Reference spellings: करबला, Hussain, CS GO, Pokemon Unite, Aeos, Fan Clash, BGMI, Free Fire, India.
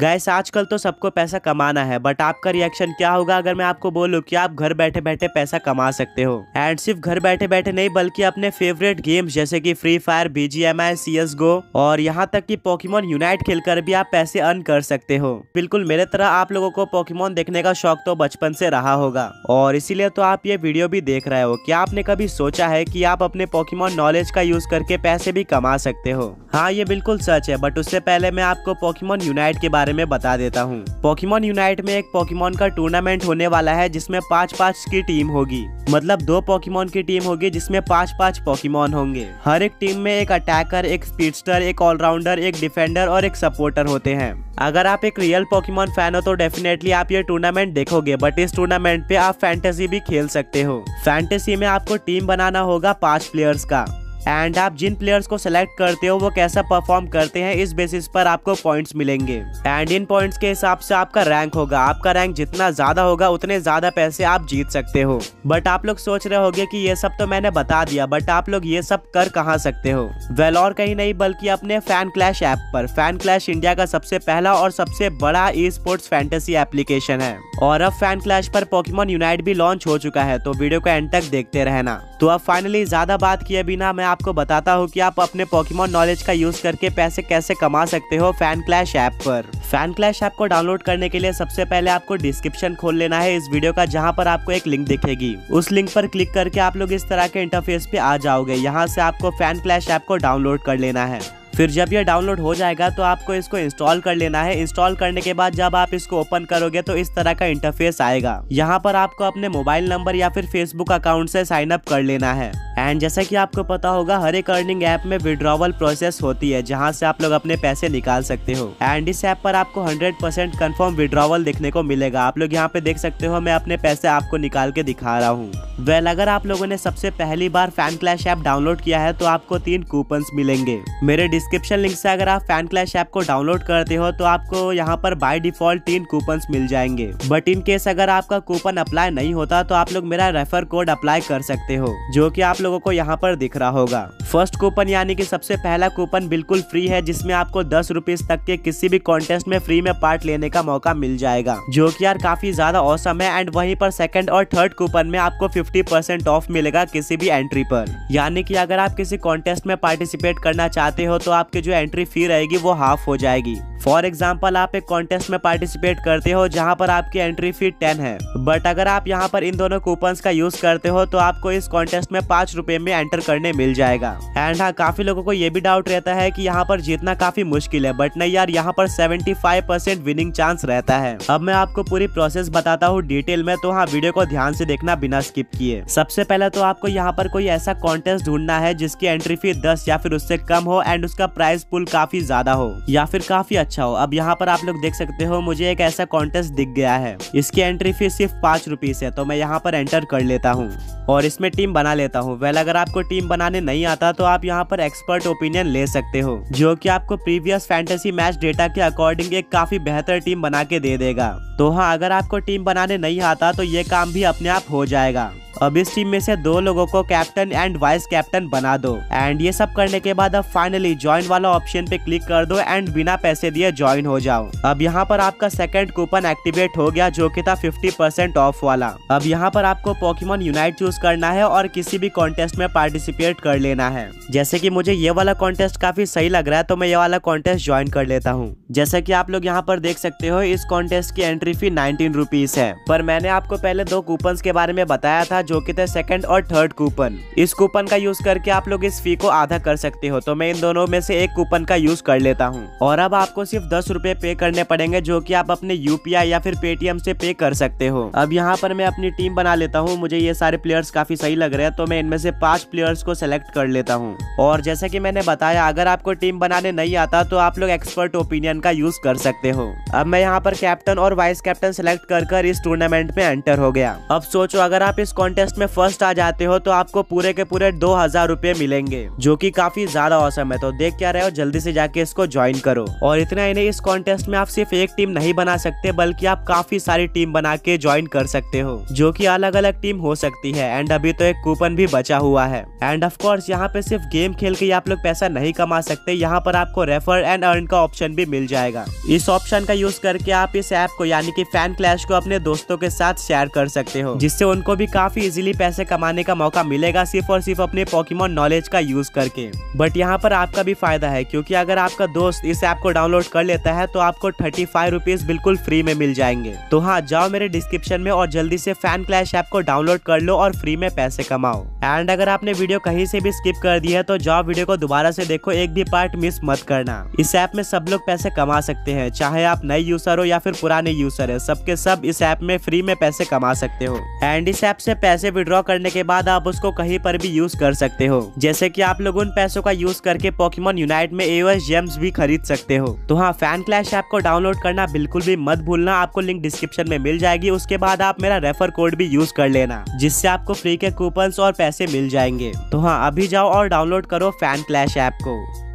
Guys आजकल तो सबको पैसा कमाना है, बट आपका रिएक्शन क्या होगा अगर मैं आपको बोलूं कि आप घर बैठे बैठे पैसा कमा सकते हो। एंड सिर्फ घर बैठे बैठे नहीं बल्कि अपने फेवरेट गेम्स जैसे कि free fire, BGMI, CS GO और यहाँ तक कि पोकेमॉन यूनाइट खेलकर भी आप पैसे अर्न कर सकते हो। बिल्कुल मेरे तरह आप लोगों को पोकेमॉन देखने का शौक तो बचपन से रहा होगा और इसीलिए तो आप ये वीडियो भी देख रहे हो। क्या आपने कभी सोचा है कि आप अपने पोकेमॉन नॉलेज का यूज करके पैसे भी कमा सकते हो? हाँ, ये बिल्कुल सच है, बट उससे पहले मैं आपको पोकेमॉन यूनाइट के बारे में बता देता हूँ। पोकेमॉन यूनाइट में एक पोकेमॉन का टूर्नामेंट होने वाला है जिसमें 5-5 की टीम होगी, मतलब 2 पोकेमॉन की टीम होगी जिसमें 5-5 पोकेमॉन होंगे। हर एक टीम में एक अटैकर, एक स्पीडस्टर, एक ऑलराउंडर, एक डिफेंडर और एक सपोर्टर होते हैं। अगर आप एक रियल पोकेमॉन फैन हो तो डेफिनेटली आप ये टूर्नामेंट देखोगे, बट इस टूर्नामेंट पे आप फैंटेसी भी खेल सकते हो। फैंटेसी में आपको टीम बनाना होगा 5 प्लेयर्स का, एंड आप जिन प्लेयर्स को सिलेक्ट करते हो वो कैसा परफॉर्म करते हैं इस बेसिस पर आपको पॉइंट्स मिलेंगे। एंड इन पॉइंट्स के हिसाब से आपका रैंक होगा, आपका रैंक जितना ज्यादा होगा उतने ज्यादा पैसे आप जीत सकते हो। बट आप लोग सोच रहे होंगे कि ये सब तो मैंने बता दिया, बट आप लोग ये सब कर कहाँ सकते हो? वेल, और कहीं नहीं बल्कि अपने फैन क्लैश ऐप पर। फैन क्लैश इंडिया का सबसे पहला और सबसे बड़ा ई स्पोर्ट्स फैंटेसी एप्लीकेशन है और अब फैन क्लैश पर पोकेमॉन यूनाइट भी लॉन्च हो चुका है, तो वीडियो को एंड तक देखते रहना। तो अब फाइनली ज्यादा बात किए बिना मैं आपको बताता हूँ कि आप अपने पोकेमॉन नॉलेज का यूज करके पैसे कैसे कमा सकते हो फैन क्लैश ऐप पर। फैन क्लैश ऐप को डाउनलोड करने के लिए सबसे पहले आपको डिस्क्रिप्शन खोल लेना है इस वीडियो का, जहाँ पर आपको एक लिंक दिखेगी। उस लिंक पर क्लिक करके आप लोग इस तरह के इंटरफेस पे आ जाओगे। यहाँ से आपको फैन क्लैश ऐप को डाउनलोड कर लेना है। फिर जब यह डाउनलोड हो जाएगा तो आपको इसको इंस्टॉल कर लेना है। इंस्टॉल करने के बाद जब आप इसको ओपन करोगे तो इस तरह का इंटरफेस आएगा। यहाँ पर आपको अपने मोबाइल नंबर या फिर फेसबुक अकाउंट से साइन अप कर लेना है। एंड जैसा कि आपको पता होगा हर एक अर्निंग ऐप में विड्रॉवल प्रोसेस होती है, जहाँ से आप लोग अपने पैसे निकाल सकते हो। एंड इस ऐप पर आपको 100% कन्फर्म विड्रॉवल देखने को मिलेगा। आप लोग यहाँ पे देख सकते हो, मैं अपने पैसे आपको निकाल के दिखा रहा हूँ। वेल, अगर आप लोगों ने सबसे पहली बार फैन क्लैश ऐप डाउनलोड किया है तो आपको 3 कूपन मिलेंगे। मेरे डिस्क्रिप्शन लिंक से अगर आप फैन क्लैश ऐप को डाउनलोड करते हो तो आपको यहाँ पर बाय डिफॉल्ट 3 कूपन मिल जाएंगे, बट इन केस अगर आपका कूपन अप्लाई नहीं होता तो आप लोग मेरा रेफर कोड अप्लाई कर सकते हो, जो कि आप लोगों को यहाँ पर दिख रहा होगा। फर्स्ट कूपन यानी कि सबसे पहला कूपन बिल्कुल फ्री है, जिसमें आपको 10 रुपीज तक के किसी भी कॉन्टेस्ट में फ्री में पार्ट लेने का मौका मिल जाएगा, जो कि यार काफी ज्यादा औसम है। एंड वहीं पर सेकंड और थर्ड कूपन में आपको 50% ऑफ मिलेगा किसी भी एंट्री पर, यानी कि अगर आप किसी कॉन्टेस्ट में पार्टिसिपेट करना चाहते हो तो आपकी जो एंट्री फी रहेगी वो हाफ हो जाएगी। फॉर एग्जाम्पल, आप एक कॉन्टेस्ट में पार्टिसिपेट करते हो जहाँ पर आपकी एंट्री फी 10 है, बट अगर आप यहाँ पर इन दोनों कूपन का यूज करते हो तो आपको इस कॉन्टेस्ट में 5 रुपए में एंटर करने मिल जाएगा। एंड हाँ, काफी लोगों को ये भी डाउट रहता है कि यहाँ पर जीतना काफी मुश्किल है, बट नहीं यार, यहाँ पर 75% विनिंग चांस रहता है। अब मैं आपको पूरी प्रोसेस बताता हूँ डिटेल में, तो हाँ वीडियो को ध्यान से देखना बिना स्किप किए। सबसे पहले तो आपको यहाँ पर कोई ऐसा कॉन्टेस्ट ढूंढना है जिसकी एंट्री फी 10 या फिर उससे कम हो एंड उसका प्राइस पूल काफी ज्यादा हो या फिर काफी अच्छा हो। अब यहाँ पर आप लोग देख सकते हो मुझे एक ऐसा कॉन्टेस्ट दिख गया है, इसकी एंट्री फी सिर्फ 5 रुपीज है, तो मैं यहाँ पर एंटर कर लेता हूँ और इसमें टीम बना लेता हूँ। वेल, अगर आपको टीम बनाने नहीं आता तो आप यहाँ पर एक्सपर्ट ओपिनियन ले सकते हो, जो कि आपको प्रीवियस फैंटेसी मैच डेटा के अकॉर्डिंग एक काफी बेहतर टीम बना के दे देगा। तो हाँ, अगर आपको टीम बनाने नहीं आता तो ये काम भी अपने आप हो जाएगा। अब इस टीम में से 2 लोगों को कैप्टन एंड वाइस कैप्टन बना दो। एंड ये सब करने के बाद अब फाइनली ज्वाइन वाला ऑप्शन पे क्लिक कर दो एंड बिना पैसे दिए ज्वाइन हो जाओ। अब यहाँ पर आपका सेकंड कूपन एक्टिवेट हो गया, जो कि था 50% ऑफ वाला। अब यहाँ पर आपको पोकेमॉन यूनाइट चूज करना है और किसी भी कॉन्टेस्ट में पार्टिसिपेट कर लेना है। जैसे की मुझे ये वाला कॉन्टेस्ट काफी सही लग रहा है तो मैं ये वाला कॉन्टेस्ट ज्वाइन कर लेता हूँ। जैसा की आप लोग यहाँ पर देख सकते हो, इस कॉन्टेस्ट की एंट्री फी 19 रुपीज है, पर मैंने आपको पहले 2 कूपन के बारे में बताया था, जो कि थे सेकंड और थर्ड कूपन। इस कूपन का यूज करके आप लोग इस फी को आधा कर सकते हो, तो मैं इन दोनों में से एक कूपन का यूज कर लेता हूँ। और अब आपको सिर्फ 10 रुपए पे करने पड़ेंगे, जो कि आप अपने UPI या फिर पेटीएम से पे कर सकते हो। अब यहाँ पर मैं अपनी टीम बना लेता हूँ। मुझे ये सारे प्लेयर्स काफी सही लग रहे हैं, तो मैं इनमें से 5 प्लेयर्स को सिलेक्ट कर लेता हूँ। और जैसे की मैंने बताया, अगर आपको टीम बनाने नहीं आता तो आप लोग एक्सपर्ट ओपिनियन का यूज कर सकते हो। अब मैं यहाँ पर कैप्टन और वाइस कैप्टन सिलेक्ट कर इस टूर्नामेंट में एंटर हो गया। अब सोचो, अगर आप इस कॉन्टेस्ट में फर्स्ट आ जाते हो तो आपको पूरे के पूरे 2000 रुपए मिलेंगे, जो की काफी ज्यादा औसम है। तो देख क्या रहे हो, जल्दी से जाके इसको ज्वाइन करो। और इतना ही नहीं, इस कॉन्टेस्ट में आप सिर्फ एक टीम नहीं बना सकते, बल्कि आप काफी सारी टीम बना के ज्वाइन कर सकते हो, जो की अलग अलग टीम हो सकती है। एंड अभी तो एक कूपन भी बचा हुआ है। एंड ऑफ कोर्स यहाँ पे सिर्फ गेम खेल के आप लोग पैसा नहीं कमा सकते, यहाँ पर आपको रेफर एंड अर्न का ऑप्शन भी मिल जाएगा। इस ऑप्शन का यूज करके आप इस ऐप को यानी कि फैन क्लैश को अपने दोस्तों के साथ शेयर कर सकते हो, जिससे उनको भी काफी इजीली पैसे कमाने का मौका मिलेगा, सिर्फ और सिर्फ अपने पोकेमॉन नॉलेज का यूज करके। बट यहाँ पर आपका भी फायदा है, क्योंकि अगर आपका दोस्त इस ऐप को डाउनलोड कर लेता है तो आपको 35 रुपीज बिल्कुल फ्री में मिल जाएंगे। तो हाँ, जाओ मेरे डिस्क्रिप्शन में और जल्दी से फैन क्लैश ऐप को डाउनलोड कर लो और फ्री में पैसे कमाओ। एंड अगर आपने वीडियो कहीं से भी स्किप कर दी है तो जाओ वीडियो को दोबारा से देखो, एक भी पार्ट मिस मत करना। इस ऐप में सब लोग पैसे कमा सकते हैं, चाहे आप नए यूजर हो या फिर पुराने यूजर है, सबके सब इस ऐप में फ्री में पैसे कमा सकते हो। एंड इस ऐप से पैसे विड्रॉ करने के बाद आप उसको कहीं पर भी यूज कर सकते हो, जैसे कि आप लोग उन पैसों का यूज करके पोकेमॉन यूनाइट में एओएस जेम्स भी खरीद सकते हो। तो हाँ, फैन क्लैश ऐप को डाउनलोड करना बिल्कुल भी मत भूलना, आपको लिंक डिस्क्रिप्शन में मिल जाएगी। उसके बाद आप मेरा रेफर कोड भी यूज कर लेना, जिससे आपको फ्री के कूपन और पैसे मिल जाएंगे। तो हाँ, अभी जाओ और डाउनलोड करो फैन क्लैश ऐप को।